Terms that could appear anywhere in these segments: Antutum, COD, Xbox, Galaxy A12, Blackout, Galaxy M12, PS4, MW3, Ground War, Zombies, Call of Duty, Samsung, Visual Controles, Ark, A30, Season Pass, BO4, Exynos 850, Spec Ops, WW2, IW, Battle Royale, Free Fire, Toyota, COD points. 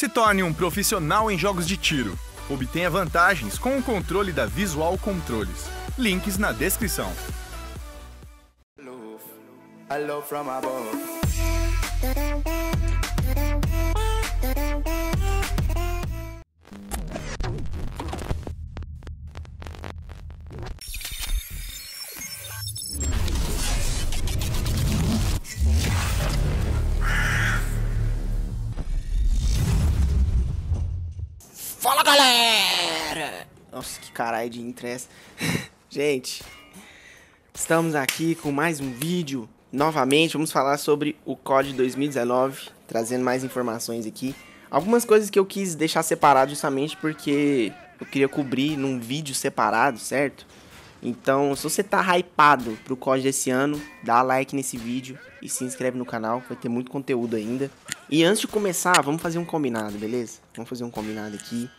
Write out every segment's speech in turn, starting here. Se torne um profissional em jogos de tiro. Obtenha vantagens com o controle da Visual Controles. Links na descrição. Fala, galera! Nossa, que caralho de interesse. Gente, estamos aqui com mais um vídeo. Novamente, vamos falar sobre o COD 2019, trazendo mais informações aqui. Algumas coisas que eu quis deixar separado justamente porque eu queria cobrir num vídeo separado, certo? Então, se você tá hypado pro COD desse ano, dá like nesse vídeo e se inscreve no canal, vai ter muito conteúdo ainda. E antes de começar, vamos fazer um combinado, beleza? Vamos fazer um combinado aqui.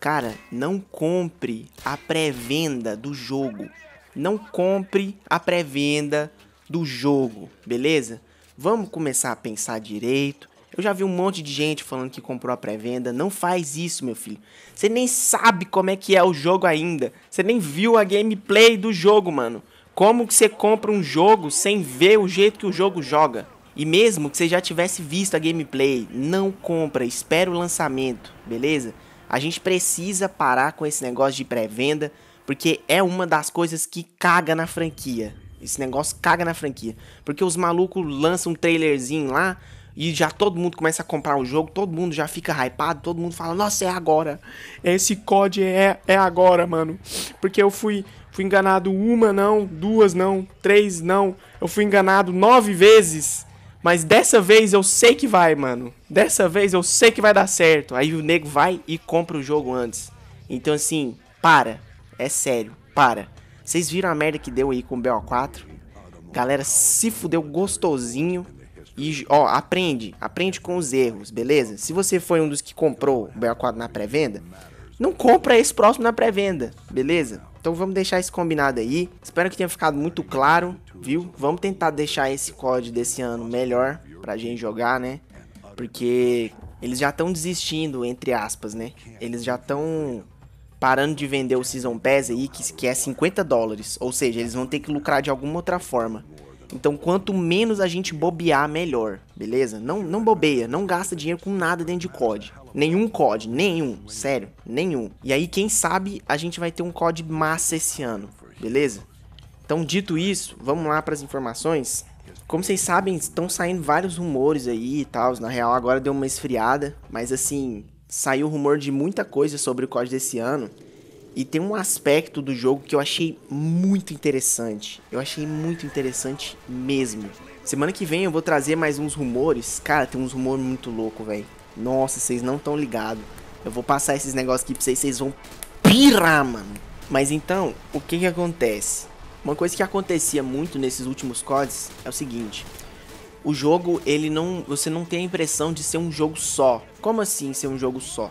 Cara, não compre a pré-venda do jogo. Não compre a pré-venda do jogo, beleza? Vamos começar a pensar direito. Eu já vi um monte de gente falando que comprou a pré-venda. Não faz isso, meu filho. Você nem sabe como é que é o jogo ainda. Você nem viu a gameplay do jogo, mano. Como que você compra um jogo sem ver o jeito que o jogo joga? E mesmo que você já tivesse visto a gameplay, não compra, espera o lançamento, beleza? A gente precisa parar com esse negócio de pré-venda, porque é uma das coisas que caga na franquia. Esse negócio caga na franquia. Porque os malucos lançam um trailerzinho lá e já todo mundo começa a comprar o jogo, todo mundo já fica hypado, todo mundo fala, nossa, é agora. Esse COD é agora, mano. Porque eu fui enganado uma não, duas não, três não. Eu fui enganado 9 vezes. Mas dessa vez eu sei que vai, mano. Dessa vez eu sei que vai dar certo. Aí o nego vai e compra o jogo antes. Então assim, para. É sério, para. Vocês viram a merda que deu aí com o BO4? Galera, se fudeu gostosinho. E, ó, aprende. Aprende com os erros, beleza? Se você foi um dos que comprou o BO4 na pré-venda, não compra esse próximo na pré-venda, beleza? Então vamos deixar isso combinado aí. Espero que tenha ficado muito claro, viu? Vamos tentar deixar esse COD desse ano melhor pra gente jogar, né? Porque eles já estão desistindo, entre aspas, né? Eles já estão parando de vender o Season Pass aí, que é 50 dólares. Ou seja, eles vão ter que lucrar de alguma outra forma. Então, quanto menos a gente bobear, melhor, beleza? Não bobeia, não gasta dinheiro com nada dentro de COD. Nenhum COD, nenhum, sério, nenhum. E aí, quem sabe, a gente vai ter um COD massa esse ano, beleza? Então, dito isso, vamos lá para as informações. Como vocês sabem, estão saindo vários rumores aí e tal. Na real, agora deu uma esfriada, mas assim, saiu rumor de muita coisa sobre o COD desse ano. E tem um aspecto do jogo que eu achei muito interessante. Eu achei muito interessante mesmo. Semana que vem eu vou trazer mais uns rumores. Cara, tem uns rumores muito loucos, velho. Nossa, vocês não estão ligados. Eu vou passar esses negócios aqui pra vocês, vocês vão pirar, mano. Mas então, o que que acontece? Uma coisa que acontecia muito nesses últimos CODs é o seguinte. O jogo, ele não, você não tem a impressão de ser um jogo só. Como assim ser um jogo só?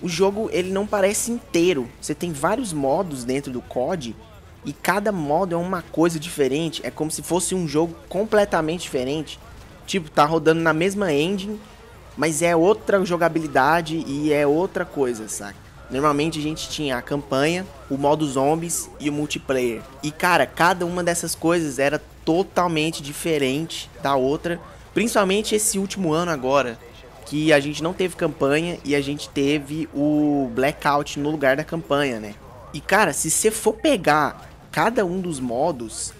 O jogo, ele não parece inteiro. Você tem vários modos dentro do COD e cada modo é uma coisa diferente. É como se fosse um jogo completamente diferente. Tipo, tá rodando na mesma engine, mas é outra jogabilidade e é outra coisa, saca? Normalmente a gente tinha a campanha, o modo Zombies e o multiplayer. E cara, cada uma dessas coisas era totalmente diferente da outra. Principalmente esse último ano agora, que a gente não teve campanha e a gente teve o Blackout no lugar da campanha, né? E, cara, se você for pegar cada um dos modos,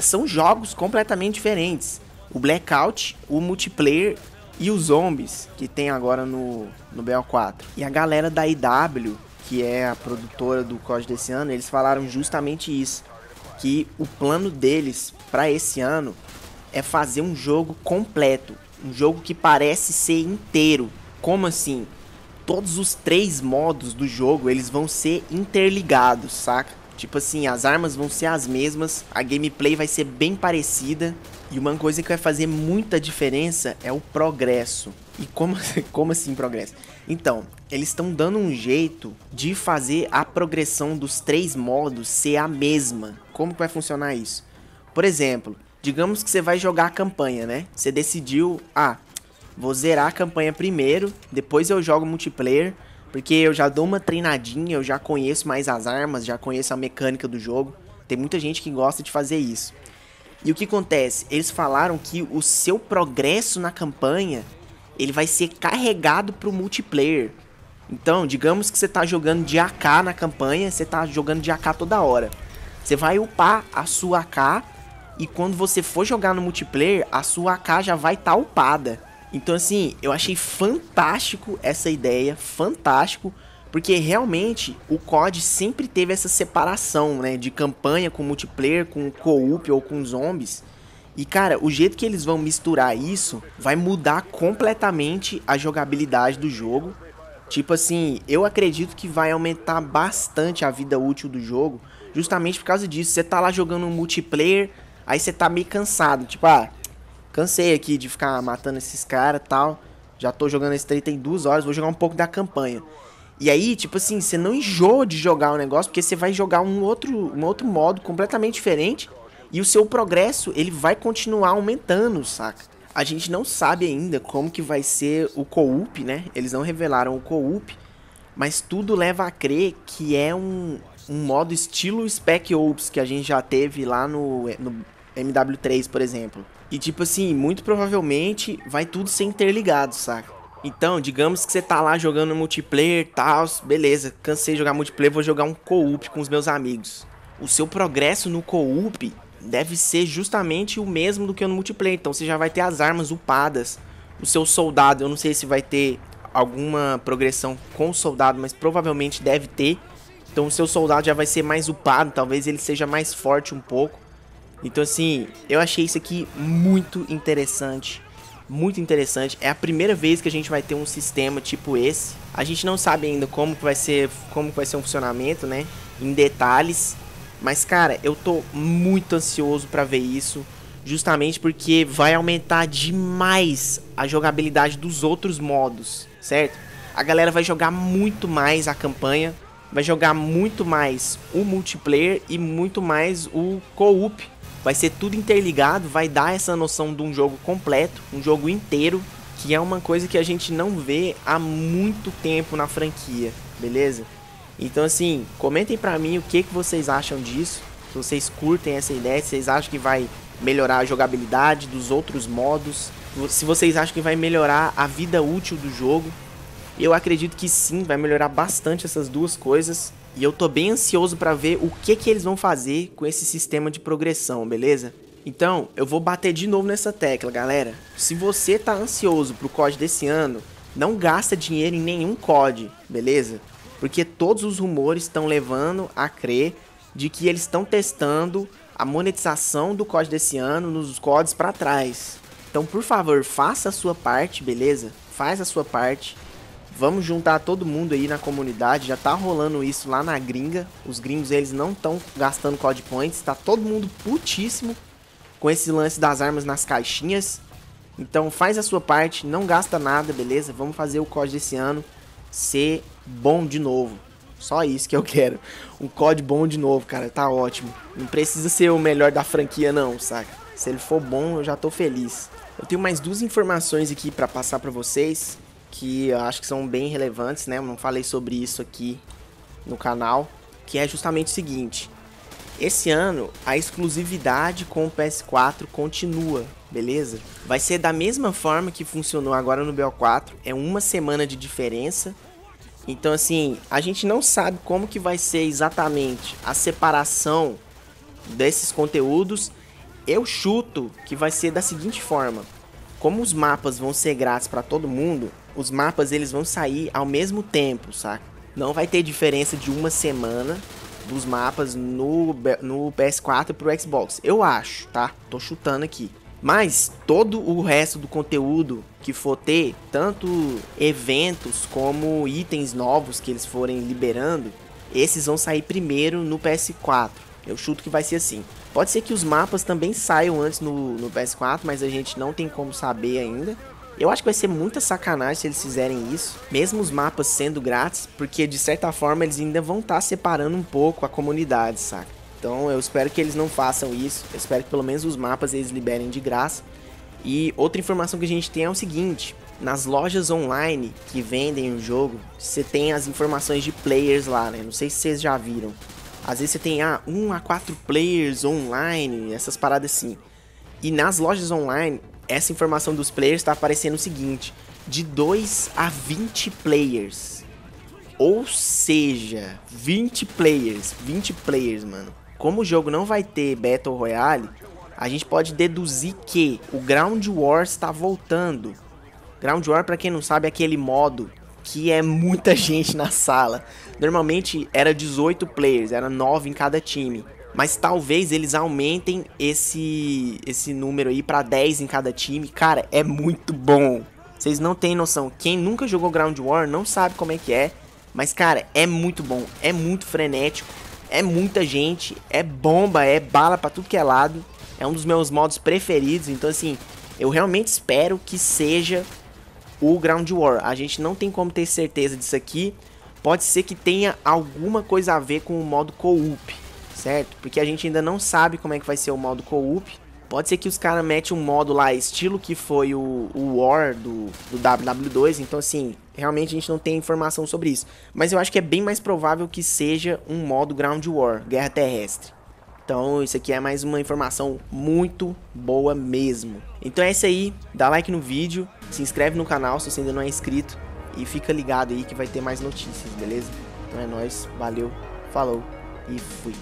são jogos completamente diferentes. O Blackout, o multiplayer e os Zombies, que tem agora no BO4. E a galera da IW, que é a produtora do COD desse ano, eles falaram justamente isso. Que o plano deles para esse ano é fazer um jogo completo. Um jogo que parece ser inteiro. Como assim? Todos os 3 modos do jogo, eles vão ser interligados, saca? Tipo assim, as armas vão ser as mesmas, a gameplay vai ser bem parecida. E uma coisa que vai fazer muita diferença é o progresso. E como assim progresso? Então, eles estão dando um jeito de fazer a progressão dos 3 modos ser a mesma. Como que vai funcionar isso? Por exemplo, digamos que você vai jogar a campanha, né? Você decidiu, ah, Vou zerar a campanha primeiro, depois eu jogo multiplayer, porque eu já dou uma treinadinha, eu já conheço mais as armas, já conheço a mecânica do jogo. Tem muita gente que gosta de fazer isso. E o que acontece? Eles falaram que o seu progresso na campanha, ele vai ser carregado pro multiplayer. Então, digamos que você tá jogando de AK na campanha, você tá jogando de AK toda hora. Você vai upar a sua AK e quando você for jogar no multiplayer, a sua AK já vai estar upada. Então assim, eu achei fantástico essa ideia, fantástico. Porque realmente o COD sempre teve essa separação, né? De campanha com multiplayer, com co-op ou com zombies. E cara, o jeito que eles vão misturar isso vai mudar completamente a jogabilidade do jogo. Tipo assim, eu acredito que vai aumentar bastante a vida útil do jogo. Justamente por causa disso, você tá lá jogando um multiplayer, aí você tá meio cansado. Tipo, ah, cansei aqui de ficar matando esses caras e tal. Já tô jogando esse treta em 2 horas, vou jogar um pouco da campanha. E aí, tipo assim, você não enjoa de jogar o negócio, porque você vai jogar um outro modo completamente diferente. E o seu progresso, ele vai continuar aumentando, saca? A gente não sabe ainda como que vai ser o co-op, né? Eles não revelaram o co-op, mas tudo leva a crer que é um modo estilo Spec Ops, que a gente já teve lá no MW3, por exemplo. E tipo assim, muito provavelmente vai tudo ser interligado, saca? Então, digamos que você tá lá jogando multiplayer e tal, beleza, cansei de jogar multiplayer, vou jogar um co-op com os meus amigos. O seu progresso no co-op deve ser justamente o mesmo do que no multiplayer, então você já vai ter as armas upadas. O seu soldado, eu não sei se vai ter alguma progressão com o soldado, mas provavelmente deve ter. Então o seu soldado já vai ser mais upado, talvez ele seja mais forte um pouco. Então assim, eu achei isso aqui muito interessante. Muito interessante, é a primeira vez que a gente vai ter um sistema tipo esse. A gente não sabe ainda como que vai ser um funcionamento, né, em detalhes. Mas cara, eu tô muito ansioso pra ver isso, justamente porque vai aumentar demais a jogabilidade dos outros modos, certo? A galera vai jogar muito mais a campanha, vai jogar muito mais o multiplayer e muito mais o co-op. Vai ser tudo interligado, vai dar essa noção de um jogo completo, um jogo inteiro, que é uma coisa que a gente não vê há muito tempo na franquia, beleza? Então assim, comentem pra mim o que vocês acham disso, se vocês curtem essa ideia, se vocês acham que vai melhorar a jogabilidade dos outros modos, se vocês acham que vai melhorar a vida útil do jogo. Eu acredito que sim, vai melhorar bastante essas duas coisas. E eu tô bem ansioso pra ver o que eles vão fazer com esse sistema de progressão, beleza? Então, eu vou bater de novo nessa tecla, galera. Se você tá ansioso pro COD desse ano, não gasta dinheiro em nenhum COD, beleza? Porque todos os rumores estão levando a crer de que eles estão testando a monetização do COD desse ano nos CODs pra trás. Então, por favor, faça a sua parte, beleza? Faz a sua parte. Vamos juntar todo mundo aí na comunidade, já tá rolando isso lá na gringa. Os gringos, eles não estão gastando COD points, tá todo mundo putíssimo com esse lance das armas nas caixinhas. Então faz a sua parte, não gasta nada, beleza? Vamos fazer o COD desse ano ser bom de novo. Só isso que eu quero, um COD bom de novo, cara, tá ótimo. Não precisa ser o melhor da franquia não, saca? Se ele for bom, eu já tô feliz. Eu tenho mais duas informações aqui pra passar pra vocês, que eu acho que são bem relevantes, né? Eu não falei sobre isso aqui no canal, que é justamente o seguinte. Esse ano, a exclusividade com o PS4 continua, beleza? Vai ser da mesma forma que funcionou agora no BO4, é uma semana de diferença. Então, assim, a gente não sabe como que vai ser exatamente a separação desses conteúdos. Eu chuto que vai ser da seguinte forma. Como os mapas vão ser grátis para todo mundo, os mapas eles vão sair ao mesmo tempo, saca? Não vai ter diferença de uma semana dos mapas no PS4 pro Xbox. Eu acho, tá? Tô chutando aqui. Mas todo o resto do conteúdo que for ter, tanto eventos como itens novos que eles forem liberando, esses vão sair primeiro no PS4. Eu chuto que vai ser assim. Pode ser que os mapas também saiam antes no PS4, mas a gente não tem como saber ainda. Eu acho que vai ser muita sacanagem se eles fizerem isso, mesmo os mapas sendo grátis, porque de certa forma eles ainda vão estar separando um pouco a comunidade, saca? Então eu espero que eles não façam isso, eu espero que pelo menos os mapas eles liberem de graça. E outra informação que a gente tem é o seguinte, nas lojas online que vendem o jogo, você tem as informações de players lá, né? Não sei se vocês já viram. Às vezes você tem 1 a 4 players online, essas paradas assim. E nas lojas online, essa informação dos players tá aparecendo o seguinte: de 2 a 20 players. Ou seja, 20 players. 20 players, mano. Como o jogo não vai ter Battle Royale, a gente pode deduzir que o Ground War está voltando. Ground War, pra quem não sabe, é aquele modo que é muita gente na sala. Normalmente era 18 players, era 9 em cada time. Mas talvez eles aumentem esse número aí pra 10 em cada time. Cara, é muito bom. Vocês não têm noção. Quem nunca jogou Ground War não sabe como é que é. Mas, cara, é muito bom. É muito frenético. É muita gente. É bomba, é bala pra tudo que é lado. É um dos meus modos preferidos. Então, assim, eu realmente espero que seja o Ground War. A gente não tem como ter certeza disso aqui. Pode ser que tenha alguma coisa a ver com o modo co-op, certo? Porque a gente ainda não sabe como é que vai ser o modo co-op. Pode ser que os caras metem um modo lá, estilo que foi o War do WW2. Então, assim, realmente a gente não tem informação sobre isso. Mas eu acho que é bem mais provável que seja um modo Ground War, guerra terrestre. Então, isso aqui é mais uma informação muito boa mesmo. Então é isso aí, dá like no vídeo, se inscreve no canal se você ainda não é inscrito. E fica ligado aí que vai ter mais notícias, beleza? Então é nóis, valeu, falou e fui.